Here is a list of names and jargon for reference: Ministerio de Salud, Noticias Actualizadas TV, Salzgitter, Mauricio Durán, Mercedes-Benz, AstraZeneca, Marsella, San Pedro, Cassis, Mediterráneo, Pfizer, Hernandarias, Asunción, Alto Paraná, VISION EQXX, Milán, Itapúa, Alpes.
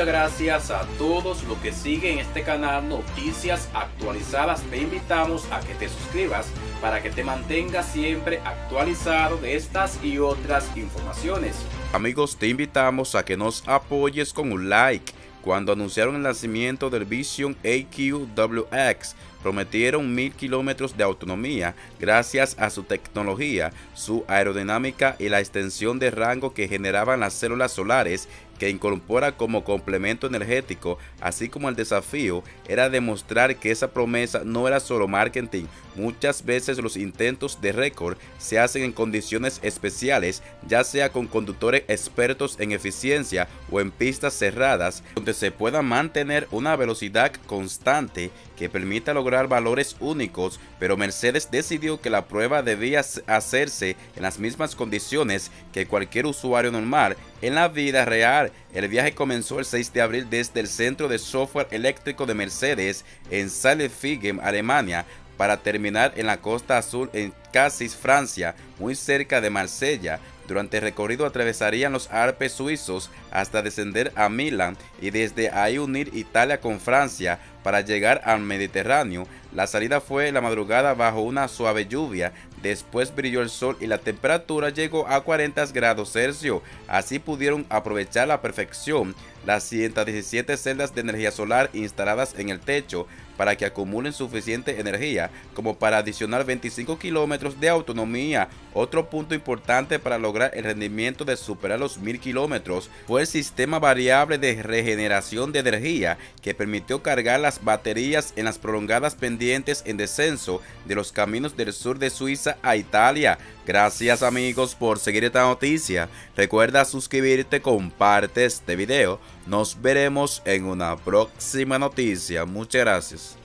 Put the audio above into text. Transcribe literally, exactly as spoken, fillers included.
muchas gracias a todos los que siguen este canal Noticias Actualizadas. Te invitamos a que te suscribas para que te mantengas siempre actualizado de estas y otras informaciones. Amigos, te invitamos a que nos apoyes con un like. Cuando anunciaron el lanzamiento del Vision E Q X X, prometieron mil kilómetros de autonomía gracias a su tecnología, su aerodinámica y la extensión de rango que generaban las células solares que incorpora como complemento energético, así como el desafío era demostrar que esa promesa no era solo marketing. Muchas veces los intentos de récord se hacen en condiciones especiales, ya sea con conductores expertos en eficiencia o en pistas cerradas, donde se pueda mantener una velocidad constante que permita lograr valores únicos, pero Mercedes decidió que la prueba debía hacerse en las mismas condiciones que cualquier usuario normal en la vida real. El viaje comenzó el seis de abril desde el Centro de Software Eléctrico de Mercedes en Salzgitter, Alemania, para terminar en la costa azul en Cassis, Francia, muy cerca de Marsella. Durante el recorrido atravesarían los Alpes suizos hasta descender a Milán y desde ahí unir Italia con Francia para llegar al Mediterráneo. La salida fue la madrugada bajo una suave lluvia, después brilló el sol y la temperatura llegó a cuarenta grados Celsius. Así pudieron aprovechar a la perfección las ciento diecisiete celdas de energía solar instaladas en el techo para que acumulen suficiente energía como para adicionar veinticinco kilómetros de autonomía. Otro punto importante para lograr el rendimiento de superar los mil kilómetros fue el sistema variable de regeneración de energía que permitió cargar las baterías en las prolongadas pendientes en descenso de los caminos del sur de Suiza a Italia. Gracias amigos por seguir esta noticia. Recuerda suscribirte, comparte este video. Nos veremos en una próxima noticia. Muchas gracias.